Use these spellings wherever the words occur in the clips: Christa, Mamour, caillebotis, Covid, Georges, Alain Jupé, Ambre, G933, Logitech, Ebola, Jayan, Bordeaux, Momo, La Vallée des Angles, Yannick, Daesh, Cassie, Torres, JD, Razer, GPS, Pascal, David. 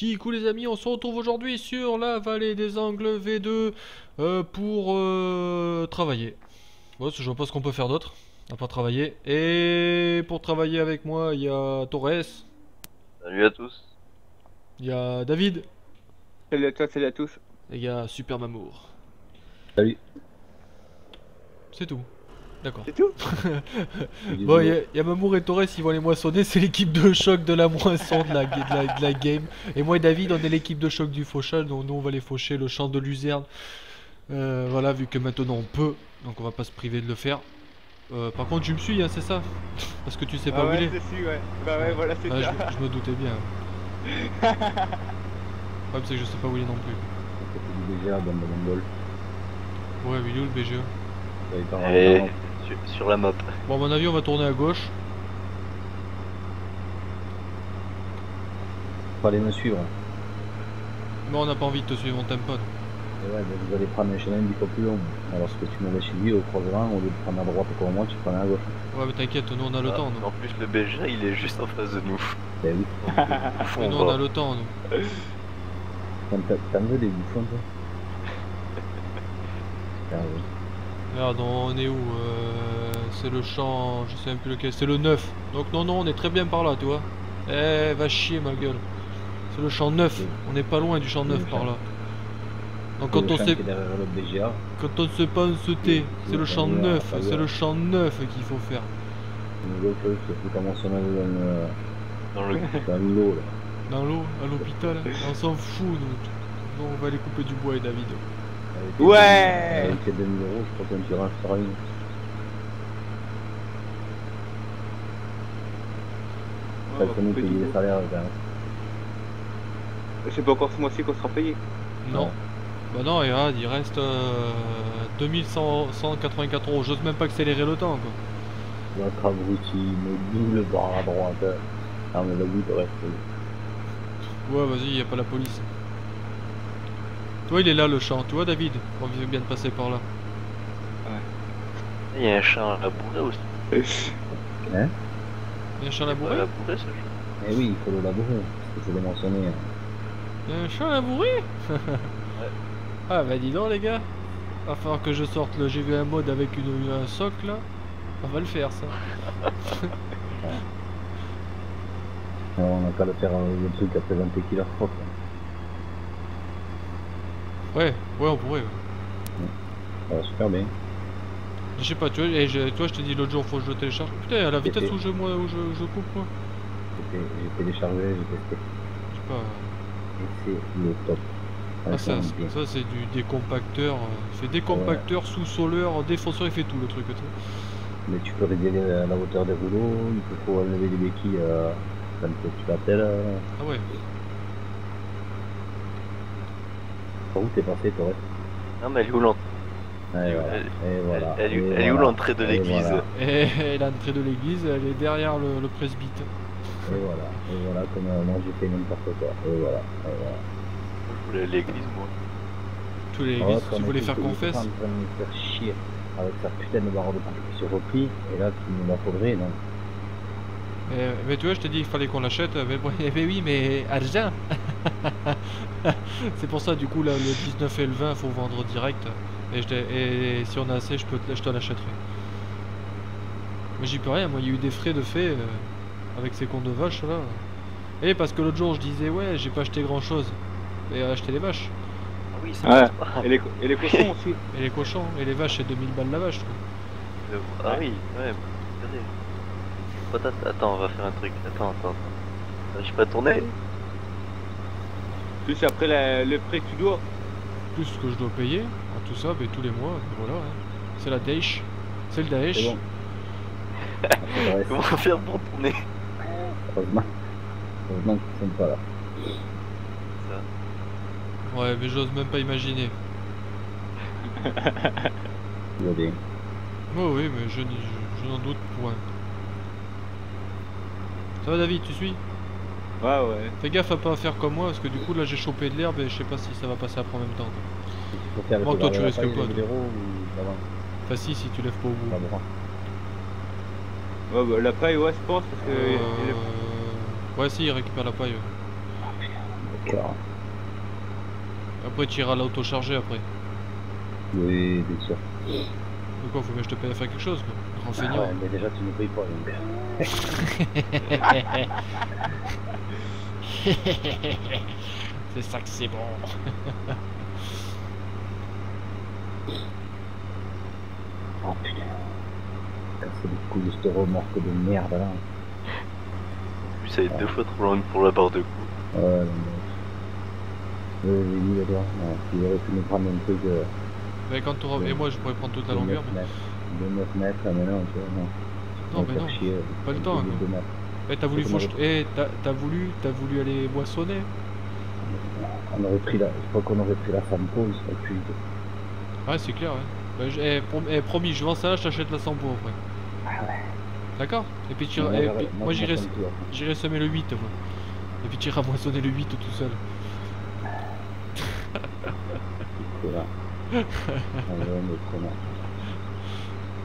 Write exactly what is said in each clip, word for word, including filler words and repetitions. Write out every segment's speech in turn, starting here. Kikou les amis, on se retrouve aujourd'hui sur la vallée des Angles V deux euh, pour euh, travailler. Bon, parce que je vois pas ce qu'on peut faire d'autre à part travailler. Et pour travailler avec moi, il y a Torres. Salut à tous. Il y a David. Salut à toi, salut à tous. Et il y a Super Mamour. Salut. C'est tout. D'accord. C'est tout. Bon, il y, y a Mamour et Torres, ils vont les moissonner, c'est l'équipe de choc de la moisson de la, de la, de la game. Et moi et David, on est l'équipe de choc du fauchage, donc nous on va les faucher le champ de luzerne. Euh, voilà, vu que maintenant on peut, donc on va pas se priver de le faire. Euh, par contre, tu me suis, hein, c'est ça? Parce que tu sais pas ah où ouais, il est. Si, ouais. Bah ouais, voilà, c'est ah, ça. Je, je me doutais bien. Le problème, c'est que je sais pas où il est non plus. Le B G A dans le bol. Ouais, mais il est où le B G A? Et sur la map. Bon, à mon avis, on va tourner à gauche. Faut aller me suivre. Mais on n'a pas envie de te suivre, on t'aime pas. Et ouais, vous allez prendre un chemin dix fois plus long. Alors, ce que tu m'avais chez lui au croisement, au lieu de prendre à droite comme moi, tu prends à gauche. Ouais, mais t'inquiète, nous on a ah, le temps. Nous. En plus, le B G A il est juste en face de nous. Ben oui. Donc, mais nous on va. a le temps, nous. T'en veux des bouffons, toi? Regarde, on est où? euh, C'est le champ, je sais même plus lequel, c'est le neuf. Donc non, non, on est très bien par là, tu vois. Eh, va chier ma gueule. C'est le champ neuf, on n'est pas loin du champ neuf par là. Donc quand on sait... Quand on ne sait pas, on se tait. C'est le champ neuf, c'est le champ neuf qu'il faut faire. Dans l'eau, là. Dans l'eau, à l'hôpital, on s'en fout, nous. On va aller couper du bois et David. Ouais. Avec les deux mille euros, je crois qu'on dira un star. Ça va nous payer les salaires quand même. C'est pas encore ce mois-ci qu'on sera payé. Non. non. Bah non, et regarde, il reste euh, deux mille cent quatre-vingt-quatre euros. J'ose même pas accélérer le temps quoi. Votre abruti me double bras à droite. Ah mais la boue de reste. Ouais vas-y, y a pas la police. Toi il est là le champ, tu vois David, on vient bien de passer par là. Ouais. Il y a un champ à la bourrée aussi. Hein? Il y a un champ à la bourrée? Eh oui, il faut le labourer, parce que je l'ai mentionné. Il y a un champ à la bourrée? Ouais. Ah bah dis donc les gars, va falloir que je sorte le G V un mode avec une, un soc là. On va le faire ça. Ouais. Non, on n'a qu'à le faire euh, le truc à présenter qui leur propre. Ouais, ouais, on pourrait. Ouais. Ouais, super bien. Je sais pas, tu vois, et je, toi je te dis l'autre jour, faut que je télécharge. Putain, à la vitesse où je, moi, où je, où je coupe, quoi. J'ai téléchargé, j'ai testé. Je sais pas. Et c'est le top. Ah, ça, ça c'est du décompacteur. Il fait décompacteur, ouais. Sous-soleur, défenseur, il fait tout le truc. Mais tu peux régler la, la hauteur des rouleaux, il faut enlever les béquilles euh, quand tu l'appelles. Euh... Ah ouais. Par où t'es passé, Torres? Non, mais elle est où l'entrée? Elle, voilà. elle, elle, elle est où l'entrée de l'église? Et l'entrée de l'église, elle est derrière le, le presbyte. Et voilà, et voilà, comme euh, moi j'ai fait n'importe quoi. Et voilà, et voilà. Je voulais l'église, moi. Tu voulais l'église, tu voulais faire confesse? En train de me faire chier avec sa putain de barre de pain qui se replie, et là tu me la faudrais, non? Euh, mais tu vois, je t'ai dit qu'il fallait qu'on l'achète, mais, bon, mais oui, mais argent. C'est pour ça, du coup, là, le dix-neuf et le vingt, faut vendre direct. Et, je et si on a assez, je, peux te, je te l'achèterai. Mais j'y peux rien, moi, il y a eu des frais de fait euh, avec ces cons de vaches, là. Et parce que l'autre jour, je disais, ouais, j'ai pas acheté grand-chose. Et acheté les vaches. Ah oui, c'est vrai. Ouais. Et, les et les cochons aussi. Et les cochons, et les vaches, c'est deux mille balles la vache, je trouve. Ah oui, ouais. Attends, on va faire un truc. Attends, attends. J'ai pas tourné. Plus après la, le prêt que tu dois. Plus ce que je dois payer. Hein, tout ça, mais tous les mois. Voilà. Hein. C'est la Daesh. C'est le Daesh. Bon. Comment faire pour tourner? Heureusement. Heureusement qu'ils sont pas là. Ça. Ouais, mais j'ose même pas imaginer. Vous avez... Oh oui, mais je, je, je n'en doute point. Ça va David, tu suis? Ouais ouais. Fais gaffe à pas faire comme moi parce que du coup là j'ai chopé de l'herbe et je sais pas si ça va passer après en même temps. Quoi. Moi toi tu risques pas. Enfin si si tu lèves pas au bout. Ouais bah la paille ouais je pense parce que... Euh... Ouais si il récupère la paille. Ouais. D'accord. Après tu iras l'auto-charger après. Oui, bien sûr. Donc quoi, faut que je te paye à faire quelque chose quoi. Renseignant. Ah ouais, mais déjà tu nous payes pas donc. C'est ça que c'est bon. Oh putain. C'est le coup de cette remorque de merde là. Ça va être ouais. Deux fois trop loin pour la barre de cou. Ouais, non, mais... Euh, oui, d'accord. Il aurait pu nous prendre un truc... Euh... Mais quand t'auras... Et moi, je pourrais prendre toute la longueur, mais... deux neuf mètres, là, mais non, tu vois, non. Non, mais non, chier, pas le temps, hein. Eh, t'as voulu... Eh, t'as voulu... T'as voulu aller boissonner. On aurait pris la... Je crois qu'on aurait pris la femme pause, ça pue. Ouais, c'est clair, ouais. Eh, prom... eh, promis, je vends ça, je t'achète la sampo, après. Ah ouais. D'accord. Et puis tu... Ouais, et puis... moi j'irai j'irai semer le huit moi. Et puis tu iras moissonner le huit tout seul.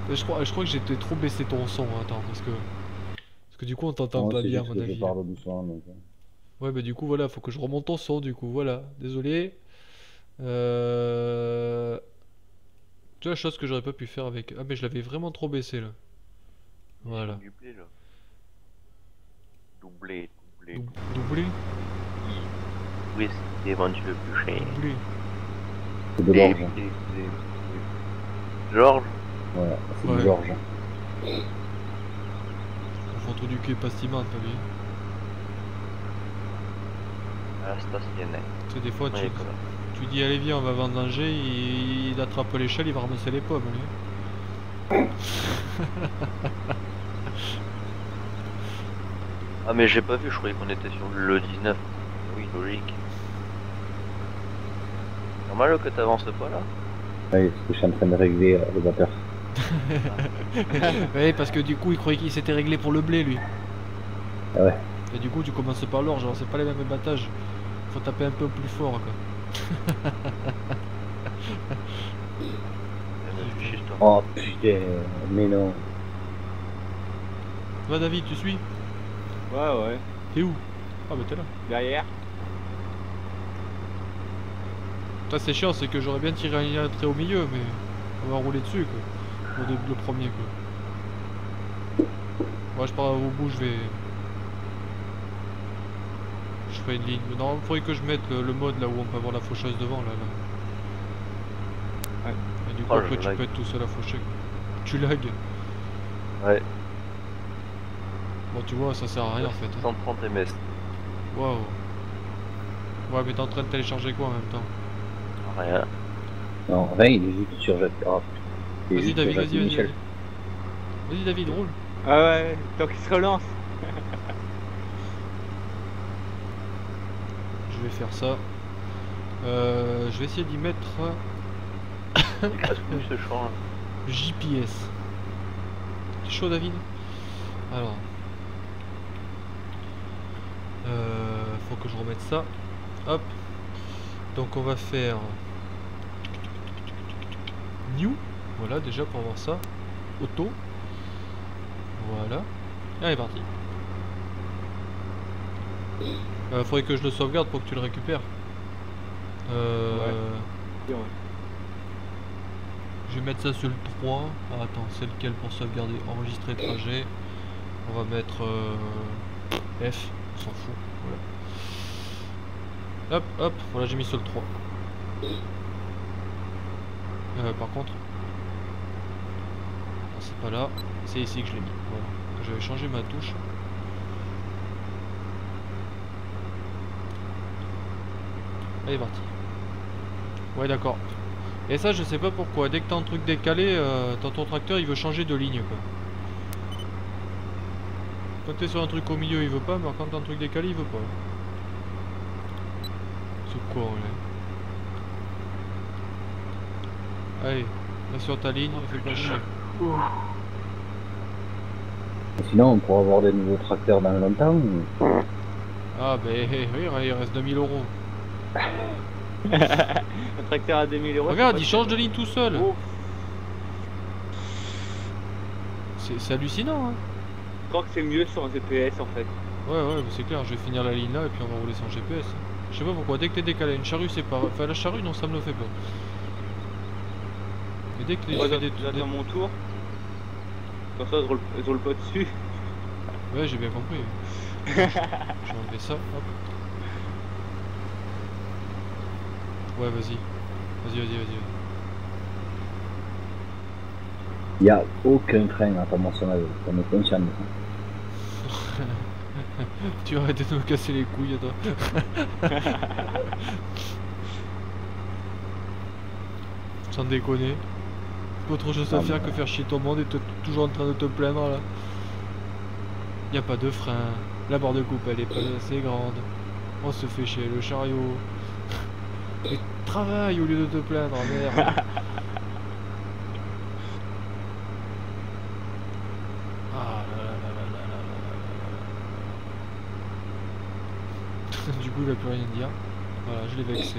je crois je crois que j'ai trop baissé ton son, attends, parce que parce que du coup on t'entend pas bien à mon avis. Donc... Ouais bah du coup voilà, faut que je remonte ton son du coup, voilà. Désolé. Euh... Tu vois, chose que j'aurais pas pu faire avec. Ah mais je l'avais vraiment trop baissé là. Voilà. Doublé, là. Doublé, doublé. Doublé. Oui, c'est vendu le plus cher. Doublé. C'est de l'orge. Georges. Voilà, c'est ouais. Georges. On fait du cul pas si mal, t'as vu. Ah, c'est pas si bien. Tu sais, des fois, tu, ouais, tu dis, allez, viens, on va vendre un jet, il, il attrape l'échelle, il va ramasser les pommes, lui. Ah mais j'ai pas vu, je croyais qu'on était sur le dix-neuf. Oui, logique. Normal que t'avances pas là. Oui, parce que je suis en train de régler euh, le batteur. Oui, parce que du coup il croyait qu'il s'était réglé pour le blé lui. Ah ouais. Et du coup tu commences par l'orge, alors c'est pas les mêmes battages. Faut taper un peu plus fort quoi. Oh putain, mais non. Toi David, tu suis? Ouais ouais. T'es où? Ah bah t'es là. Derrière. Toi c'est chiant, c'est que j'aurais bien tiré un lien très au milieu, mais on va rouler dessus quoi. Le, le premier quoi. Moi je pars au bout, je vais... Je ferai une ligne. Non, il faudrait que je mette le, le mode là où on peut avoir la faucheuse devant là. là. Ouais. Et du coup oh, après tu lag. Peux être tout seul à faucher quoi. Tu lags. Ouais. Bon, tu vois, ça sert à rien en fait. cent trente mégabits. Waouh. Ouais, mais t'es en train de télécharger quoi en même temps? Rien. Non, rien, il est juste sur Jacques. Oh, vas-y David, vas-y, vas-y. Vas-y David, roule. Ah ouais, tant qu'il se relance. Je vais faire ça. Euh, je vais essayer d'y mettre. Il casse plus ce champ. J P S. T'es chaud David? Alors. Euh, faut que je remette ça. Hop. Donc on va faire new. Voilà déjà pour voir ça. Auto. Voilà. Et allez parti. Euh, faudrait que je le sauvegarde pour que tu le récupères. Euh... Ouais. Je vais mettre ça sur le trois. Ah, attends, c'est lequel pour sauvegarder? Enregistrer trajet. On va mettre euh... F. On s'en fout, voilà. Hop, hop, voilà, j'ai mis sur le trois. Euh, par contre... C'est pas là, c'est ici que je l'ai mis. Voilà. J'avais changé ma touche. Allez, parti. Ouais, d'accord. Et ça, je sais pas pourquoi. Dès que t'as un truc décalé, euh, dans ton tracteur, il veut changer de ligne, quoi. Quand t'es sur un truc au milieu il veut pas, mais quand t'as un truc décalé il veut pas. C'est quoi là? Allez, là sur ta ligne, fais pas chier. Sinon on pourra avoir des nouveaux tracteurs dans longtemps ou... Ah bah oui, il reste deux mille euros. Un tracteur à deux mille euros. Regarde, il change de ligne tout seul. Oh. C'est hallucinant hein. Je crois que c'est mieux sans G P S en fait. Ouais ouais, c'est clair, je vais finir la ligne là et puis on va rouler sans G P S. Je sais pas pourquoi, dès que t'es décalé, une charrue c'est pas... Enfin la charrue non, ça me le fait pas. Et dès que t'es ouais, décalé... J'attends des... mon tour. Comme ça, je roule pas dessus. Ouais, j'ai bien compris. Je vais enlever ça, hop. Ouais, vas-y. Vas-y, vas-y, vas-y. Y'a aucun train à ta mention là, ça me concerne. Tu arrêtes de nous casser les couilles, toi. Sans déconner. Autre chose à faire que faire chier ton monde et t'es toujours en train de te plaindre là. Y'a pas de frein. La barre de coupe elle est pas assez grande. On se fait chier le chariot. Et travaille au lieu de te plaindre, merde. Il va plus rien dire. Voilà, je l'ai vexé.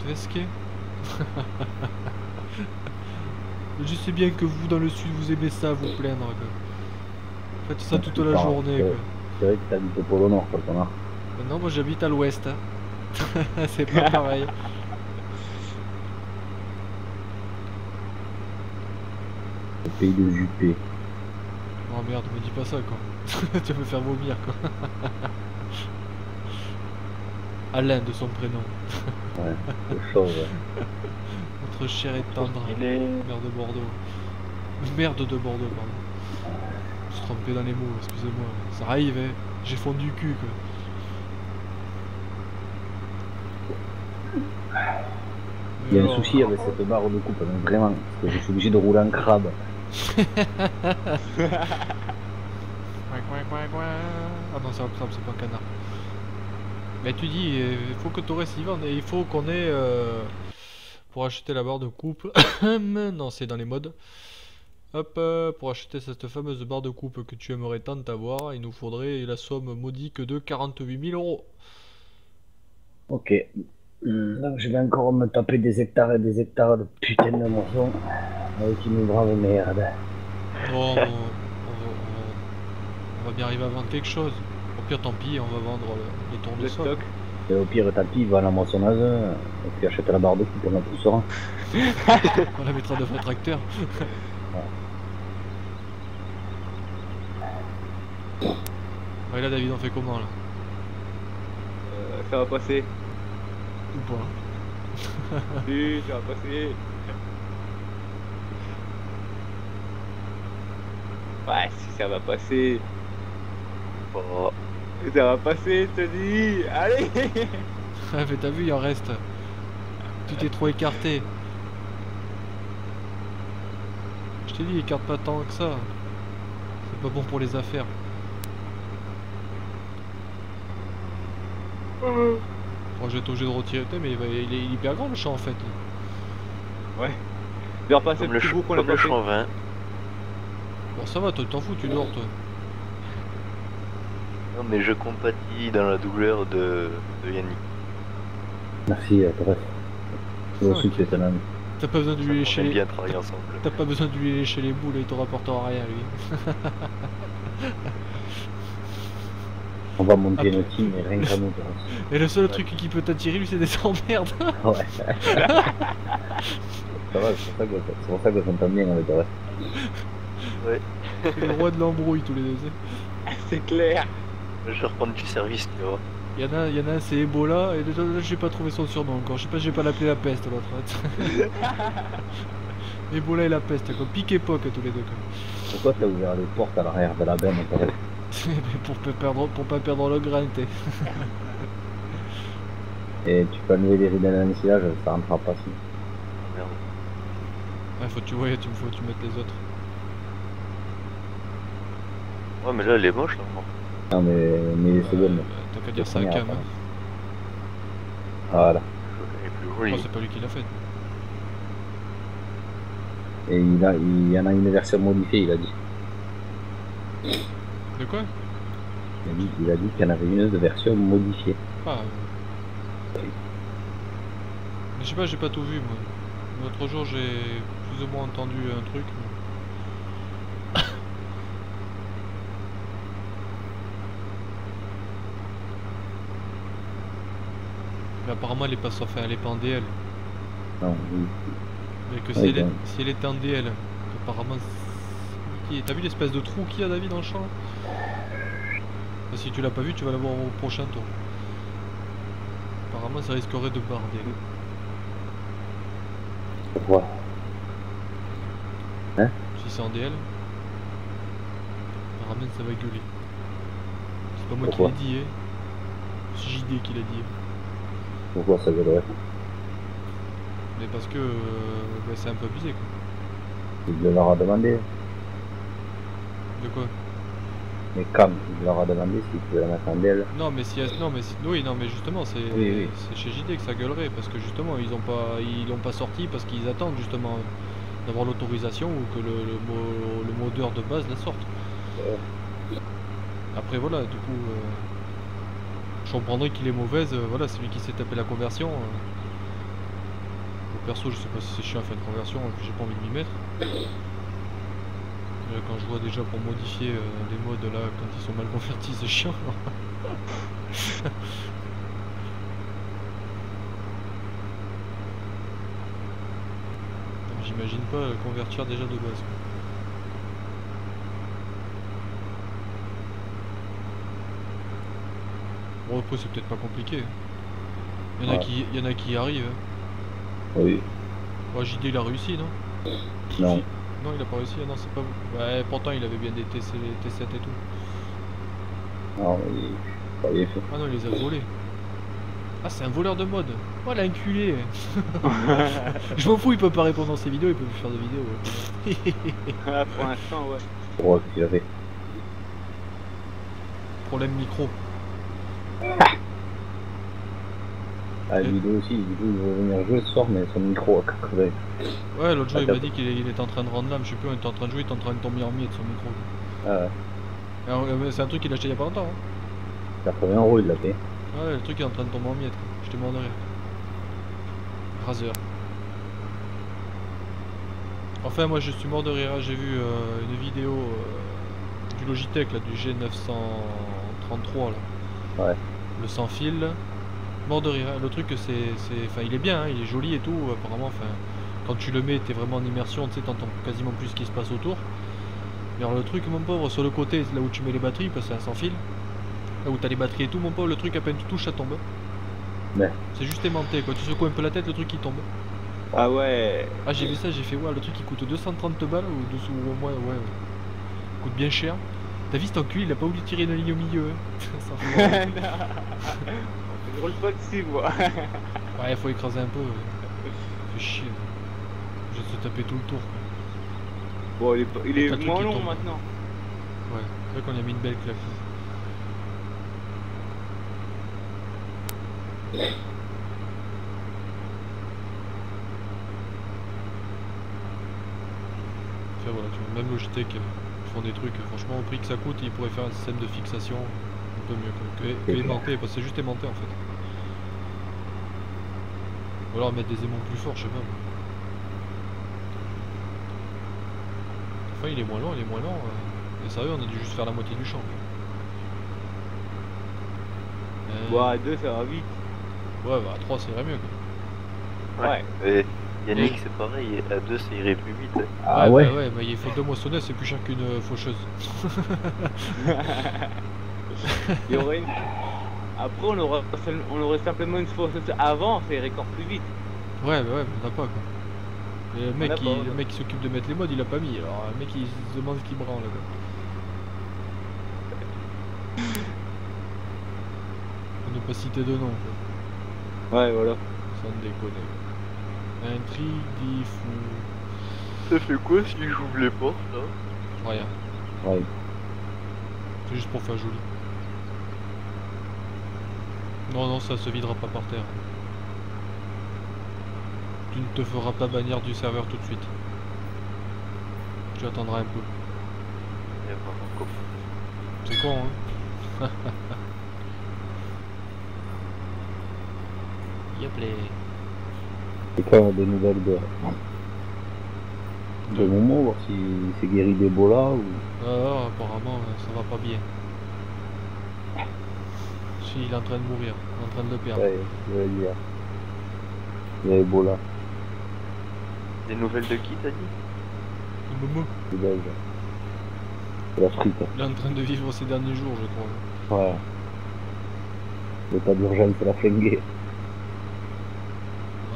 T'es vesqué. Je sais bien que vous dans le sud vous aimez ça, vous plaindre. Quoi. Faites ça toute la journée. C'est vrai que t'habites au pôle nord, quoi, t'en as. Non, moi j'habite à l'ouest. Hein. C'est pas pareil. Le pays de Jupé. Oh merde, me dis pas ça quoi. Tu vas me faire vomir quoi. Alain de son prénom. Ouais, c'est chaud, ouais. Notre cher et tendre est... maire de Bordeaux. Merde de Bordeaux, pardon. Je suis trompé dans les mots, excusez-moi. Ça arrive, hein. J'ai fondu du cul quoi. Il y a un souci avec cette barre de coupe, hein. Vraiment. Parce que je suis obligé de rouler en crabe. Ah non, c'est un crabe, c'est pas un canard. Mais tu dis, il faut que Torres y vende et il faut qu'on ait euh, pour acheter la barre de coupe. Non, c'est dans les modes. Hop, euh, pour acheter cette fameuse barre de coupe que tu aimerais tant avoir, il nous faudrait la somme modique de quarante-huit mille euros. Ok. Là, je vais encore me taper des hectares et des hectares de putain de morceaux avec une grave merde. Bon. On va bien arriver à vendre quelque chose. Au pire, tant pis, on va vendre les tours de stock. Et au pire, tant pis, va à la moissonneuse et puis achète la barre de coupe, on la poussera. On la mettra devant le tracteur. Ouais. Ouais, là, David, on fait comment là? euh, Ça va passer. Ou pas? Si, ça va passer. Ouais, si ça va passer. Oh. Ça va passer, je te dis. Allez. Ah mais t'as vu, il en reste. Tu t'es trop écarté. Je t'ai dit, écarte pas tant que ça. C'est pas bon pour les affaires. Oh, j'ai été obligé de retirer, mais il, va, il, est, il est hyper grand le champ en fait. Ouais. Il repasse le petit bout qu'on a passé. Comme le champ vingt. Bon ça va, toi t'en fous, tu dors toi. Non mais je compatis dans la douleur de, de Yannick. Merci, Torres. T'as ah, pas besoin de lui lécher les... T'as pas besoin de lui lécher les boules, il te rapportera rien lui. On va monter ah, notre team et rien qu'à nous. Et le seul ouais. truc qui peut t'attirer lui c'est des emmerdes. Ouais. Ça va, c'est pour ça que ça s'entend bien avec Torres. Ouais. C'est le roi de l'embrouille tous les deux. C'est clair. Je vais reprendre du service, tu vois. Il y en a, il y en a, c'est Ebola et déjà là j'ai pas trouvé son surnom encore. Je sais pas, je vais pas l'appeler la peste l'autre. Ebola et la peste, comme pique et poc tous les deux. Quoi. Pourquoi t'as ouvert les portes à l'arrière de la benne? Pour pas perdre, pour pas perdre le grain. Et tu peux enlever les rides d'un ensilage, ça rentrera pas si. Merde. Ouais, faut que tu vois, tu me faut que tu mettes les autres. Ouais mais là elle est moche là. Non mais, mais c'est bon. T'as qu'à dire ça à Cam. Voilà. Oh, c'est pas lui qui l'a fait. Et il, a, il y en a une version modifiée il a dit. De quoi? Il a dit, il a dit qu'il y en avait une autre version modifiée. Ah oui. Je sais pas, j'ai pas tout vu moi. L'autre jour j'ai plus ou moins entendu un truc. Mais apparemment elle est pas sauf, elle est pas en D L. Non, oui. Mais que si, ouais, elle est, si elle était en D L, apparemment... T'as vu l'espèce de trou qu'il y a, David, dans le champ? Si tu l'as pas vu, tu vas l'avoir au prochain tour. Apparemment ça risquerait de barder. Pourquoi? Hein? Si c'est en D L, apparemment ça va gueuler. C'est pas moi Pourquoi qui l'ai dit, hein. C'est J D qui l'a dit. Pourquoi ça gueulerait? Mais parce que euh, bah, c'est un peu abusé, quoi. Il de leur a demandé. De quoi? Mais quand il leur a demandé s'ils pouvaient la mettre en D L. Non mais si, non mais si, oui, non mais justement c'est oui, oui. chez J D que ça gueulerait, parce que justement ils ont pas, ils l'ont pas sorti parce qu'ils attendent justement d'avoir l'autorisation ou que le, le, le, le modeur de base la sorte. Après voilà, du coup euh, je comprendrais qu'il est mauvaise, euh, voilà, c'est lui qui s'est tapé la conversion. Euh, perso je sais pas si c'est chiant à faire une conversion, hein, j'ai pas envie de m'y mettre. Quand je vois déjà pour modifier euh, les modes là, quand ils sont mal convertis, c'est chiant. J'imagine pas euh, convertir déjà de base. Bon, après c'est peut-être pas compliqué. Il y en a, ouais, qui, il y en a qui y arrivent. Hein. Oui. Ouais, J D il a réussi, non? Non. Non, il a pas réussi, ah non, c'est pas vous. Ouais, pourtant il avait bien des T sept et tout. Non, il pas bien fait. Ah non, il les a volés. Ah, c'est un voleur de mode. Oh l'inculé. Je m'en fous, il peut pas répondre dans ses vidéos, il peut plus faire de vidéos. Ouais. Ah, pour l'instant, ouais. Ouais, il avait. Problème micro. Ah, les vidéos aussi, du coup ils vont venir jouer ce soir, mais son micro a crevé. Ouais, l'autre jour il m'a dit qu'il est, est en train de rendre l'âme, je sais plus, il était en train de jouer, il est en train de tomber en mille de son micro. Ah ouais. C'est un truc qu'il a acheté il y a pas longtemps. Hein. quatre-vingts euros il l'a payé. Ouais, le truc est en train de tomber en miettes, j'étais mort de rire. Razer. Enfin, moi je suis mort de rire, j'ai vu euh, une vidéo euh, du Logitech là, du G neuf cent trente-trois là. Ouais. Le sans fil. Mort de rire, le truc c'est, enfin il est bien, hein, il est joli et tout, apparemment, enfin quand tu le mets t'es vraiment en immersion, tu sais, t'entends quasiment plus ce qui se passe autour. Mais alors le truc mon pauvre, sur le côté là où tu mets les batteries, parce que ça sans fil, là où t'as les batteries et tout, mon pauvre, le truc à peine tu touches ça tombe. Ouais. C'est juste aimanté quoi, tu secoues un peu la tête, le truc il tombe. Ah ouais. Ah j'ai vu ça, j'ai fait, ouais, le truc il coûte deux cent trente balles ou dessous au moins, ouais, ouais. Il coûte bien cher. T'as vu cet enculé, il a pas oublié de tirer une ligne au milieu, hein. Je roule pas dessus, moi. Ouais, faut écraser un peu. C'est chier. Je vais se taper tout le tour. Bon, il est, il est, est moins long maintenant. Ouais, c'est vrai qu'on a mis une belle claque. Tiens, voilà, tu vois, même Logitech font des trucs. Franchement, au prix que ça coûte, ils pourraient faire un système de fixation un peu mieux que, que aimanté, parce que c'est juste aimanté en fait. Ou alors mettre des aimants plus forts, je sais pas. Enfin, il est moins lent, il est moins lent. Et sérieux, on a dû juste faire la moitié du champ. Euh... Ouais, à deux, ça va vite. Ouais, bah à trois, ça irait mieux, quoi. Ouais, ouais. Mais Yannick, c'est pareil, à deux, ça irait plus vite. Hein. Ah ouais, ouais, bah, ouais, mais il faut deux moissonneuses, c'est plus cher qu'une faucheuse. Il y aurait une... Après on aurait, on aurait simplement une fois avant, ça irait encore plus vite. Ouais, bah ouais, on a pas quoi. Et le mec, il, pas, le mec qui s'occupe de mettre les modes, il a pas mis. Alors le mec il se demande ce qu'il branle là. On ne pas citer de nom quoi. Ouais, voilà. Ça ne déconne. Intrigue, fou. Ça fait quoi si j'ouvre les portes là? Rien. Ouais. C'est juste pour faire joli. Non, non, ça se videra pas par terre. Tu ne te feras pas bannir du serveur tout de suite. Tu attendras un peu. C'est con, hein. Yoplé. C'est quoi des nouvelles de... de Momo, voir si c'est guéri d'Ebola ou... Ah, apparemment ça va pas bien. il est en train de mourir, en train de le perdre. Ouais, il est hier. Il y a Ebola. Des nouvelles de qui, t'as dit? De Momo. C'est belge. C'est l'Afrique. Il est en train de vivre ces derniers jours, je crois. Ouais. L'état d'urgence, c'est la flinguée.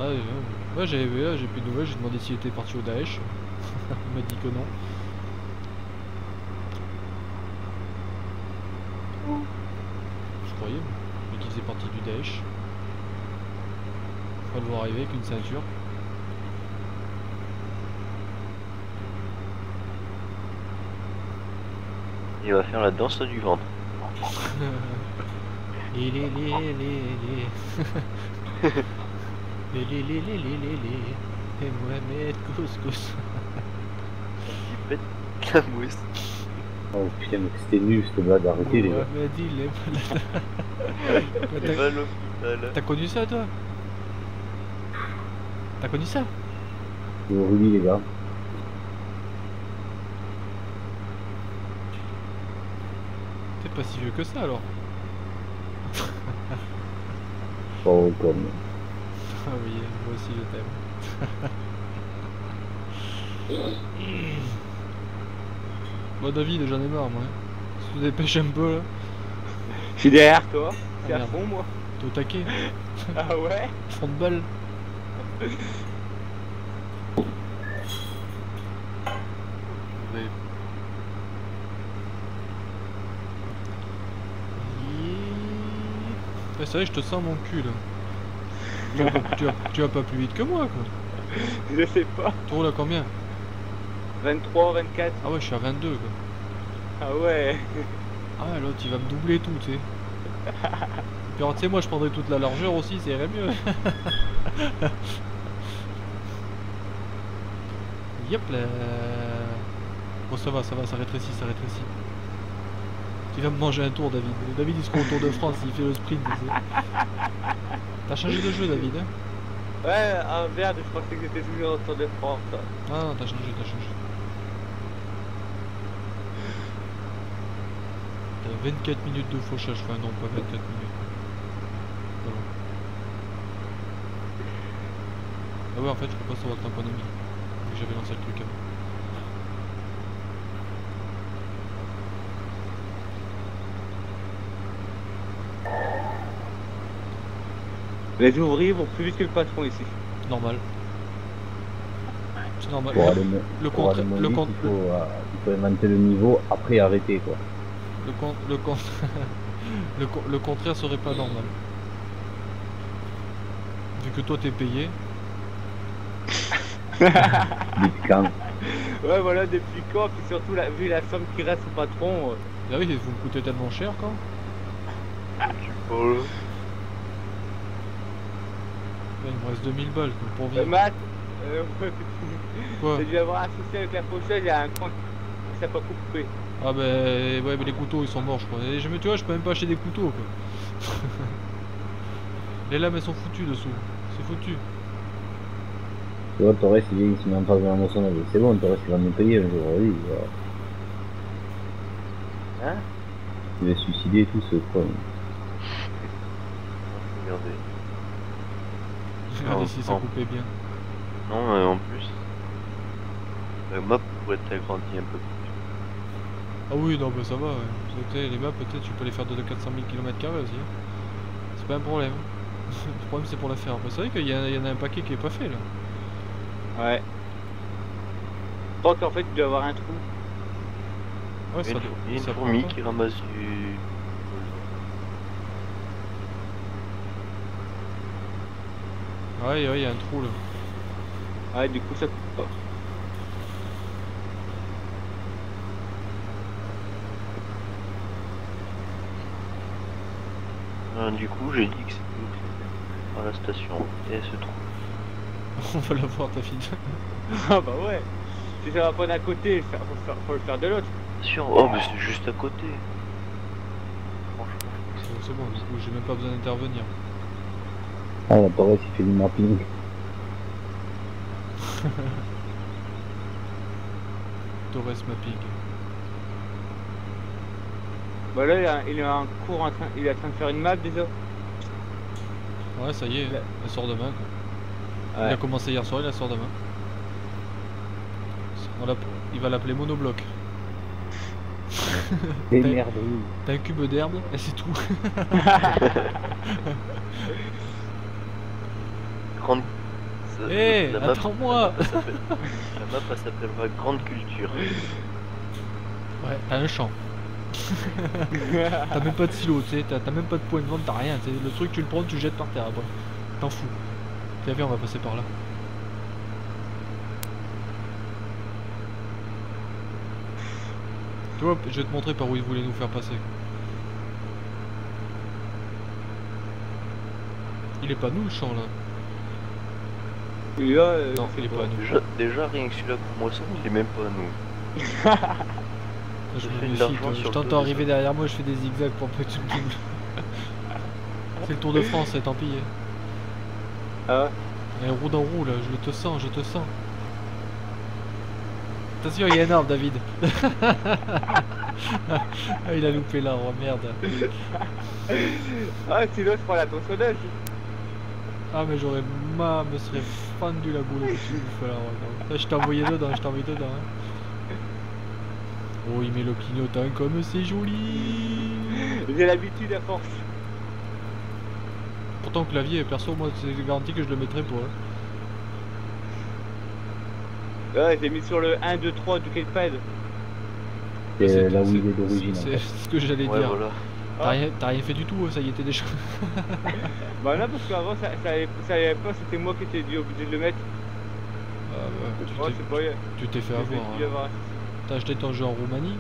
Ouais, ouais, ouais j'avais vu, j'ai plus de nouvelles, j'ai demandé s'il était parti au Daesh. Il m'a dit que non. Je croyais, mais qu'il faisait partie du Daesh. Faut le voir arriver avec une ceinture. Il va faire la danse du ventre. Les les les les les les les les les les et Mohamed couscous. Il pète la mousse. Oh putain mais c'était nul ce blague, arrêtez les gars. Mohamed il est malade. T'as connu ça toi? T'as connu ça? Le rubis les gars. T'es pas si vieux que ça alors. Oh comme. Ah oui, moi aussi je t'aime. Bon David, j'en ai marre moi. Tu te dépêches un peu là. Je suis derrière toi, c'est ah, à fond moi. T'es au taquet. Ah ouais. Front de balle. Ouais, c'est vrai que je te sens mon cul là. Tu vas, pas, tu, vas, tu vas pas plus vite que moi quoi. Je sais pas. Tu roules à combien? Vingt-trois, vingt-quatre. Ah ouais je suis à vingt-deux quoi. Ah ouais. Ah ouais l'autre il va me doubler tout tu sais. Puis tu sais moi je prendrais toute la largeur aussi, ça irait mieux. Yep là. Bon ça va, ça va, ça rétrécit, ça rétrécit. Il va me manger un tour, David. David, il se rend au Tour de France, il fait le sprint. T'as changé de jeu, David hein? Ouais, un verre, je pensais que c'était toujours au Tour de France. Hein. Ah non, t'as changé, t'as changé. T'as vingt-quatre minutes de fauchage, enfin non, pas vingt-quatre minutes. Voilà. Ah ouais, en fait, je peux pas savoir le temps qu'on a mis. J'avais lancé le truc avant. Hein. Les ouvriers vont plus vite que le patron ici. Normal. C'est normal. Pour aller le pour contre, aller le contre, il faut, euh, il faut inventer le niveau après arrêter quoi. Le contre, le contre, le, co le contraire serait pas normal. Vu que toi t'es payé. Depuis quand? Ouais voilà depuis quand puis surtout la, vu la somme qui reste au patron. Euh... Ah oui vous me coûtez tellement cher quand. Tu peux. Il me reste deux mille balles pour vivre. Matt, euh, j'ai dû avoir un souci avec la pochette, il y a un coin qui s'est pas coupé. Ah bah ouais mais les couteaux ils sont morts je crois. Et je me tu vois je peux même pas acheter des couteaux quoi. Les lames elles sont foutues dessous. C'est foutu. Tu vois Torres il vient, il se met en face de la moissonneuse. C'est bon Torres il va nous payer un jour, oui. Hein? Il va suicider tout ce con. Regardez. Regardez si ça coupait bien. Non, euh, en plus, la map pourrait être agrandie un peu plus. Ah oui, non, bah ça va. Ouais. Les maps, peut-être, tu peux les faire de quatre cent mille kilomètres carrés aussi. Hein. C'est pas un problème. Le problème, c'est pour la faire. Bah, c'est vrai qu'il y, y en a un paquet qui est pas fait là. Ouais. Je crois qu'en fait, il doit avoir un trou. Ouais, ça doit. Il y a une fourmi qui ramasse du. Ouais, ouais, il y a un trou là. Ouais, du coup ça coupe pas. Ah, du coup, j'ai dit que c'était à la station et ce trou. On va la voir ta fille. Ah bah ouais. Si ça va pas d'un côté, ça, faut, faire, faut le faire de l'autre. Sûr. Oh mais c'est juste à côté. Franchement, c'est bon. Du coup, j'ai même pas besoin d'intervenir. Ah la Torres il fait du mapping. Torres mapping. Bah là, il a, il a un cours, en train, il est en train de faire une map déjà. Ouais, ça y est, là. Elle sort demain. Quoi. Ouais. Il a commencé hier soir, il la sort demain. On il va l'appeler monobloc. Des merdes. T'as un cube d'herbe et c'est tout. Grande... Eh, hey, attends-moi. La map elle s'appellera Grande Culture. Ouais, t'as un champ. T'as même pas de silo, tu sais, t'as même pas de point de vente, t'as rien. T'sais. Le truc, tu le prends, tu le jettes par terre après. T'en fous. T'as vu, on va passer par là. Tu vois, je vais te montrer par où ils voulaient nous faire passer. Il est pas nous le champ là. Il est là. Euh, non, il est pas à nous. Déjà, déjà rien que celui-là pour moi, ça, il est même pas à nous. Je, je, je t'entends arriver derrière moi, je fais des zigzags pour peu que tu me doubles. C'est le Tour de France, tant pis. Ah ouais. Roue dans roue là, je te sens, je te sens. Attention, il y a un arbre, David. Ah, il a loupé l'arbre, oh, merde. Ah, sinon je prends la tronçonneuse. Ah, mais j'aurais ma... me serais fendu la boule. Là, je t'ai envoyé dedans, je t'ai envoyé dedans. Hein. Oh, il met le clignotant comme c'est joli. J'ai l'habitude à force. Pourtant clavier, perso, moi c'est garanti que je le mettrai pour eux. Ouais, j'ai mis sur le un, deux, trois du gamepad. C'est là où il est d'origine. C'est ce que j'allais ouais, dire. Voilà. T'as rien, rien fait du tout, ça y était déjà. Bah non, parce qu'avant ça, ça, ça allait pas, c'était moi qui étais obligé de le mettre. Ah bah, tu t'es fait avoir. T'as acheté ton jeu en Roumanie.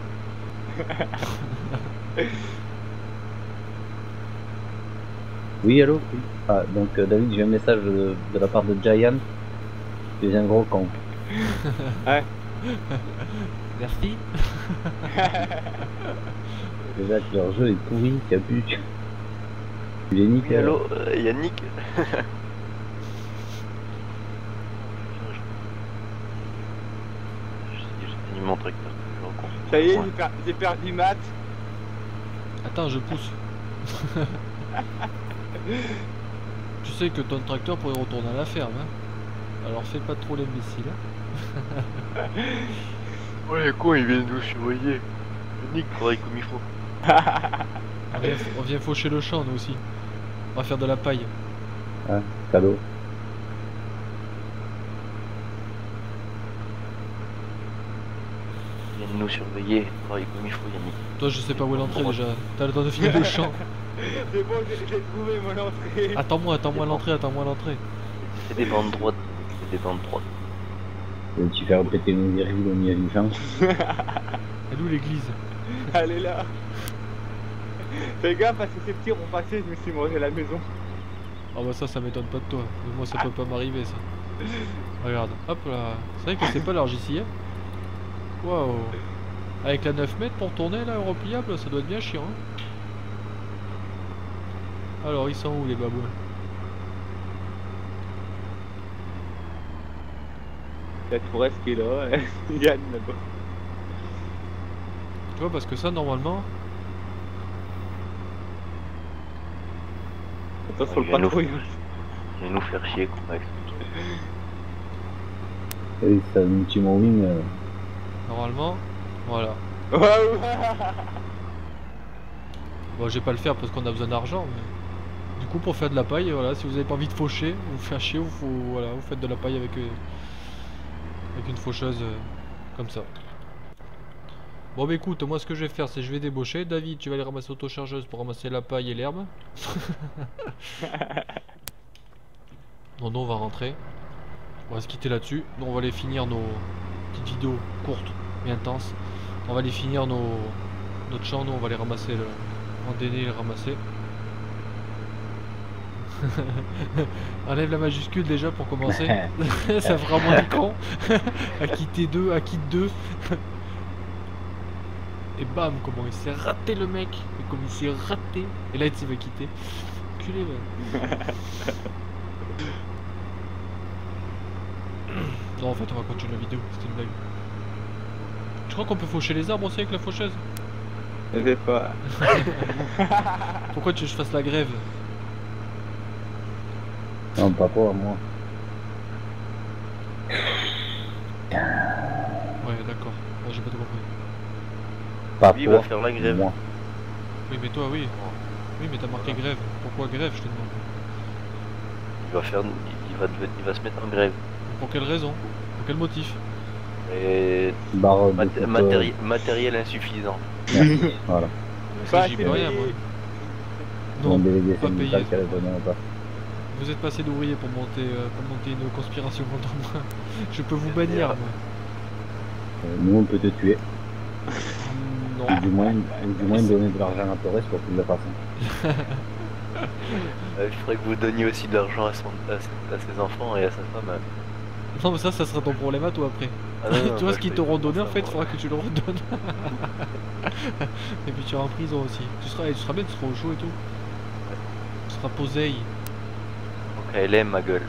Oui, allô. Ah, donc euh, David, j'ai un message de, de la part de Jayan. Tu es un gros con. Ouais. Merci. Déjà que leur jeu est pourri, t'as pu. Il est nickel. Oui, allô, euh, Yannick. Ça y est, j'ai perdu Matt. Attends, je pousse. Tu sais que ton tracteur pourrait retourner à la ferme. Hein. Alors fais pas trop l'imbécile. Hein. Oh les cons, ils viennent nous surveiller. Nick travaille comme il faut. On vient, on vient faucher le champ, nous aussi. On va faire de la paille. Ah, salaud. Nous surveiller, travailler comme il faut, Yannick. Toi, je sais pas où est l'entrée déjà. T'as le temps de finir le champ. C'est bon, j'ai trouvé mon entrée. Attends-moi, attends-moi l'entrée, attends-moi l'entrée. C'est des bandes droites, c'est des bandes droites. Tu vas répéter nos virgules au milieu du champ. Elle est où l'église? Elle est là. Fais gaffe parce que ces petits ont passé, je me suis mangé la maison. Ah bah ça, ça m'étonne pas de toi. Moi, ça peut pas m'arriver ça. Regarde, hop là. C'est vrai que c'est pas large ici, hein. Waouh. Avec la neuf mètres pour tourner là, repliable, ça doit être bien chiant. Hein. Alors, ils sont où les babouins? La Torres qui est là, il y a là-bas. Tu vois, parce que ça, normalement... Attends, sur le patrouille. Je vais nous faire chier, quoi. Et ça, un petit wing. Normalement, voilà. Bon, je vais pas le faire parce qu'on a besoin d'argent. Mais... Du coup, pour faire de la paille, voilà, si vous avez pas envie de faucher, vous faire chier, vous, vous, voilà, vous faites de la paille avec, euh, avec une faucheuse euh, comme ça. Bon, bah écoute, moi ce que je vais faire, c'est je vais débaucher. David, tu vas aller ramasser l'auto-chargeuse pour ramasser la paille et l'herbe. Non, non, on va rentrer. On va se quitter là-dessus. On va aller finir nos... Petite vidéo courte mais intense. On va aller finir nos notre champ, nous on va les ramasser, le endainer et les ramasser. Enlève la majuscule déjà pour commencer. Ça fera moins de con. Acquitter deux, acquitte deux. Et bam, comment il s'est raté le mec. Et comme il s'est raté. Et là il va quitter. Culé man. Non, en fait, on va continuer la vidéo, c'était une blague. Tu crois qu'on peut faucher les arbres aussi avec la faucheuse? Je vais pas. Pourquoi tu veux que je fasse la grève? Non, pas pour moi. Ouais, d'accord. Ouais, j'ai pas tout compris. Pas oui, pour va faire la grève. Moi. Oui, mais toi, oui. Oui, mais t'as marqué grève. Pourquoi grève, je te demande? Il va faire, il va, il va se mettre en grève. Pour quelle raison? Pour quel motif? Et... Barre Mat de matéri matériel insuffisant. Merci. Voilà. Ça, j'y peux rien, moi. Non, délégué, pas payé. Pas. Vous êtes passé d'ouvrier pour monter, euh, pour monter une conspiration contre moi. Je peux vous bannir, moi. Euh, nous, on peut te tuer. Non. Ou du moins, ou du moins donner de l'argent à Torres pour qu'il la fasse. euh, je ferais que vous donniez aussi de l'argent à, à, à ses enfants et à sa femme. Hein. Non mais ça, ça sera ton problème à toi après. Ah non, non, tu vois ce qu'ils t'auront donné en fait, il faudra que tu leur redonnes. Et puis tu seras en prison aussi. Tu seras, tu seras bien, tu seras au chaud et tout. Ouais. Tu seras poseille. Ok, elle aime ma gueule.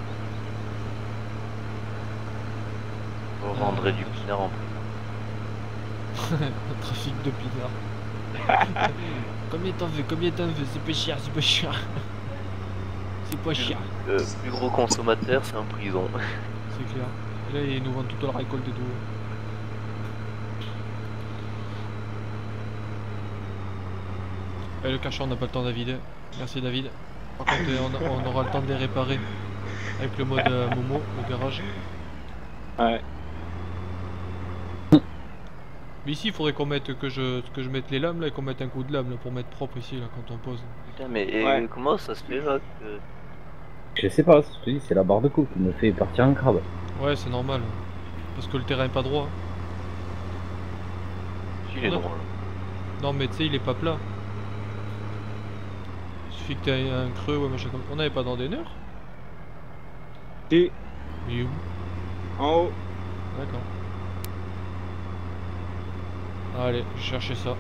On ah, rendrait du pinard en plus. Trafic de pinard. Combien t'en veux, combien t'en veux, c'est pas cher, c'est pas cher. C'est pas cher. Le euh, plus gros consommateur, c'est en prison. C'est clair. Et là, ils nous vendent toute leur récolte et tout. Et le cachot, on n'a pas le temps, David. Merci, David. Par contre, on, on aura le temps de les réparer avec le mode euh, Momo, le garage. Ouais. Mais ici, il faudrait qu'on mette que je que je mette les lames là et qu'on mette un coup de lame là pour mettre propre ici là quand on pose. Putain, mais et ouais. Comment ça se fait là que... Je sais pas, c'est la barre de coupe qui me fait partir un crabe. Ouais, c'est normal. Parce que le terrain est pas droit. Il est droit. Non, mais tu sais, il est pas plat. Il suffit que t'aies un creux, ouais, machin comme ça. On n'avait pas dans des nerfs. T'es. Il est où? En haut. D'accord. Allez, je vais chercher ça.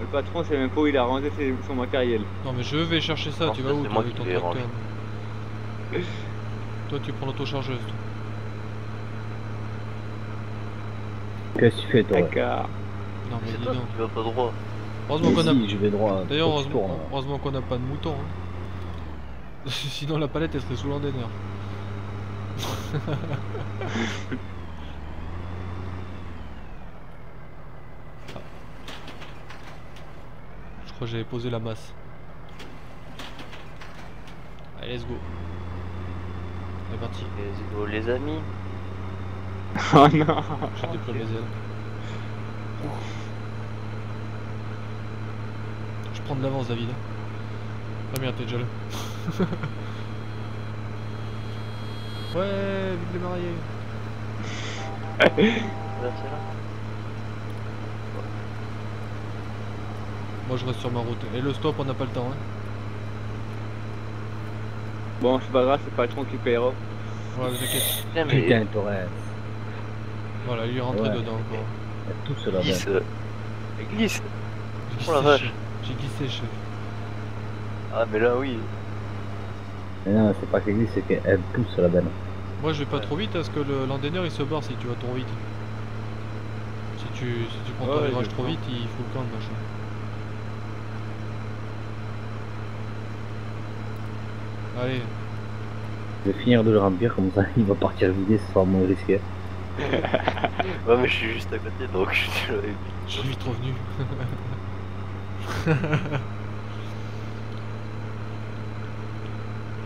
Le patron, c'est même pas où il a rangé son matériel. Non, mais je vais chercher ça, en tu vas où toi, avec ton tracteur? Toi tu prends l'autochargeuse. Qu'est-ce que tu fais toi? D'accord. Non mais dis donc. Tu vas pas droit. Heureusement qu'on si, a... je vais droit. D'ailleurs heureusement, heureusement qu'on n'a pas de mouton. Hein. Sinon la palette elle serait sous l'endainer. Je crois que j'avais posé la masse. Allez let's go. C'est parti. Les, les amis. Oh non. J'ai déployé mes ailes. Je prends de l'avance David. Ah merde t'es déjà là. Ouais, vite les mariés. Moi je reste sur ma route. Et le stop on n'a pas le temps hein. Bon, c'est pas grave, c'est pas le patron qui paiera. Voilà, vous inquiétez. Putain, Torres. Voilà, lui est rentré ouais. Dedans encore. Il y a tout cela. Glisse. Euh... Glisse. J'ai oh glissé, glissé, chef. Ah, mais là, oui. Mais non, c'est pas qu'elle glisse, c'est qu'elle pousse la benne. Moi, je vais pas ouais. Trop vite, parce que l'endaineur il se barre si tu vas trop vite. Si tu, si tu prends ton virage ouais, trop vite, il faut le temps de machin. Allez. Je vais finir de le remplir comme ça, il va partir vider, ce sera moins risqué. Ouais mais je suis juste à côté donc je suis... Je suis vite revenu.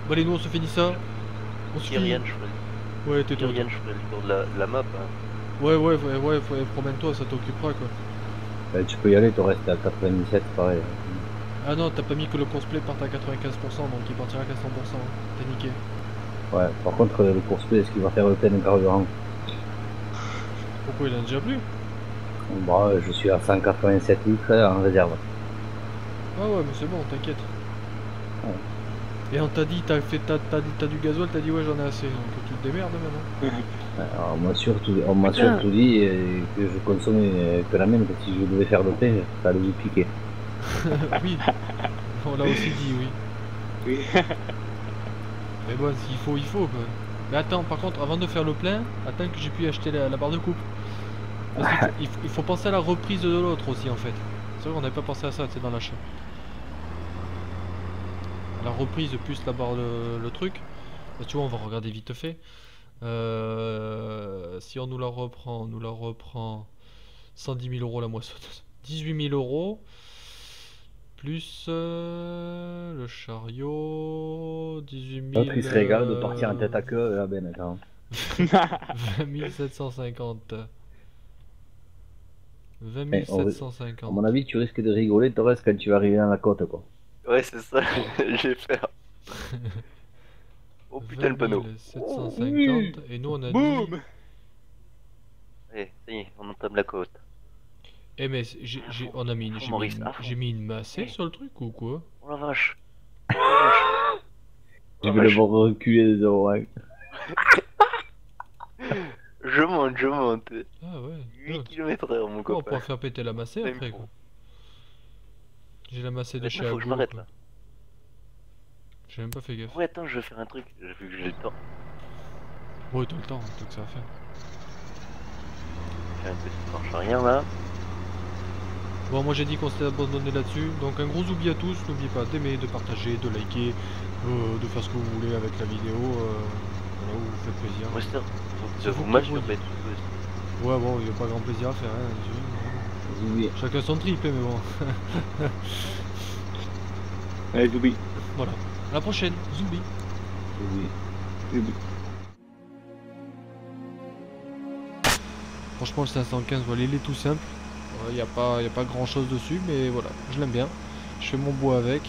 Bon allez nous on se finit ça. On se finit. Kyrian, je ferai... Ouais, t'es toi. Kyrian, je ferai le tour de la, de la map. Hein. Ouais, ouais, ouais, ouais, ouais promène-toi, ça t'occupera quoi. Bah, tu peux y aller, t'en restes à quatre-vingt-dix-sept pareil. Ah non, t'as pas mis que le cosplay parte à quatre-vingt-quinze pour cent donc il partira qu'à cent pour cent, t'as niqué. Ouais, par contre le cosplay, est-ce qu'il va faire le plein de carburant? Pourquoi il en a déjà plus? Bah, je suis à cent quatre-vingt-sept litres en réserve. Ah ouais, mais c'est bon, t'inquiète. Ouais. Et on t'a dit, t'as fait, t'as du gasoil, t'as dit ouais j'en ai assez, donc tu te démerdes maintenant. Alors, on m'a surtout, surtout dit que je consommais que la même, que si je devais faire le plein, ça allait vous piquer. Oui, on l'a aussi dit, oui. Oui. Mais bon, s'il faut, il faut. Quoi. Mais attends, par contre, avant de faire le plein, attends que j'ai pu acheter la, la barre de coupe. Parce que, il, faut, il faut penser à la reprise de l'autre aussi, en fait. C'est vrai qu'on n'avait pas pensé à ça, c'est dans l'achat. La reprise de plus la barre le, le truc. Bah, tu vois, on va regarder vite fait. Euh, si on nous la reprend, on nous la reprend cent dix mille euros la moissonneuse. dix-huit mille euros. Plus euh, le chariot. dix-huit mille. Il se régale de partir en tête à queue à Ben. vingt mille sept cent cinquante. vingt mille sept cent cinquante. À mon avis, tu risques de rigoler, Torres, quand tu vas arriver à la côte, quoi. Ouais, c'est ça, j'ai peur. Oh putain, le panneau. sept cent cinquante, oh, et nous on a boum dit... Ouais, ça y est, on entame la côte. Eh mais, j'ai on a mis une, oh, mis, une, mis une massée, ouais, sur le truc ou quoi? Oh la vache. Oh, la vache. Je vais devoir reculer des oreilles. Je monte, je monte. Ah ouais. huit kilomètres heure, mon copain. On pourra faire péter la massée après, quoi. J'ai la massée de chez Agou. Faut que je m'arrête là. J'ai même pas fait gaffe. Ouais, attends, je vais faire un truc. J'ai vu que j'ai le temps. Ouais, tout le temps, tout que ça à faire. J'ai un petit marche arrière là. Bon, moi j'ai dit qu'on s'était abandonné là-dessus. Donc, un gros oubli à tous. N'oubliez pas d'aimer, de partager, de liker, euh, de faire ce que vous voulez avec la vidéo. Euh... Là où vous faites plaisir. Ouais, ça vous masturbez tout. Ouais, bon, il n'y a pas grand plaisir à faire, hein. Oui. Chacun son trip, mais bon. Allez, Zoubi. Voilà. À la prochaine, Zoubi. Zoubi. Zoubi. Franchement, le cinq cent quinze, voilà, il est tout simple. Il n'y a pas, il n'y a pas grand chose dessus, mais voilà, je l'aime bien. Je fais mon bois avec.